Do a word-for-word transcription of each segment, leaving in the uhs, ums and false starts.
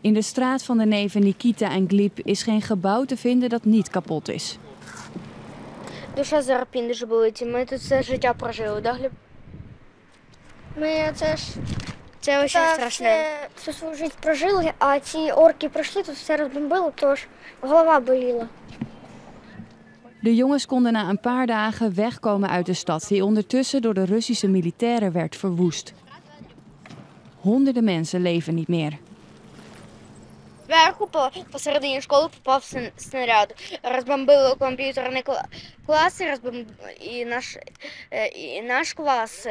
In de straat van de neven Mykyta en Hlib is geen gebouw te vinden dat niet kapot is. Душа за рапін дуже болить. Ми тут все життя прожили, да, Hlib? Ми це ж це дуже страшно. Всю свою життя прожили, а ці орки прийшли, тут все розбомбило, тож голова боліла. De jongens konden na een paar dagen wegkomen uit de stad, die ondertussen door de Russische militairen werd verwoest. Honderden mensen leven niet meer. Вверху посередині школи попав снаряд. Розбомбили комп'ютерні класи, розбомбили і наш і наш клас.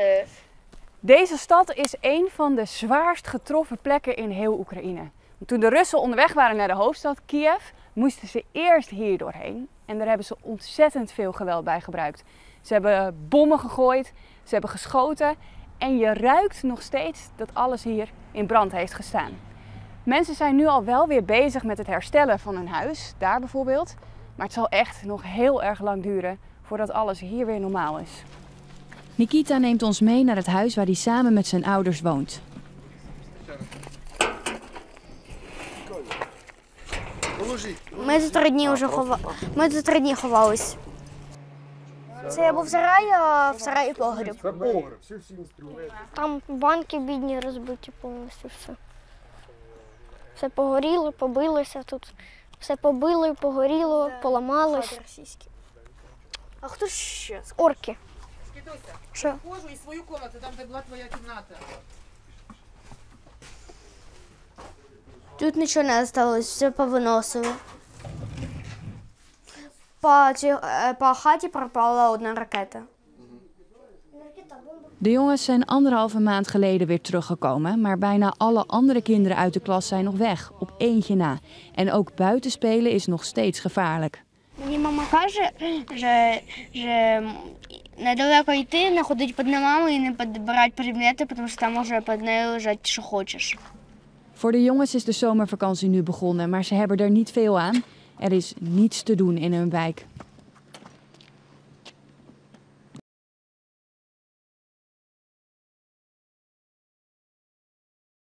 Deze stad is een van de zwaarst getroffen plekken in heel Oekraïne. Toen de Russen onderweg waren naar de hoofdstad Kiev, moesten ze eerst hier doorheen. En daar hebben ze ontzettend veel geweld bij gebruikt. Ze hebben bommen gegooid, ze hebben geschoten. En je ruikt nog steeds dat alles hier in brand heeft gestaan. Mensen zijn nu al wel weer bezig met het herstellen van hun huis, daar bijvoorbeeld. Maar het zal echt nog heel erg lang duren voordat alles hier weer normaal is. Mykyta neemt ons mee naar het huis waar hij samen met zijn ouders woont. Ми за три дні вже хова... Ми за три дні ховались. Це був сарай, а в сараї погріб. Там банки бідні розбиті повністю все. Все погоріло, побилося тут. Все побили, погоріло, поламалось. А хто ще? Орки. Що? Кожу і свою кімнату, там де була твоя кімната. Тут нічого не залишилось, все повиносили. По, по хаті пропала одна ракета. De jongens zijn anderhalve maand geleden weer teruggekomen, maar bijna alle andere kinderen uit de klas zijn nog weg, op eentje na. En ook buitenspelen is nog steeds gevaarlijk. Мені мама каже, що, що недалеко йти, не ходити під ногами і не підбирати предмети, тому що там може під нею лежати, що хочеш. Voor de jongens is de zomervakantie nu begonnen, maar ze hebben er niet veel aan. Er is niets te doen in hun wijk.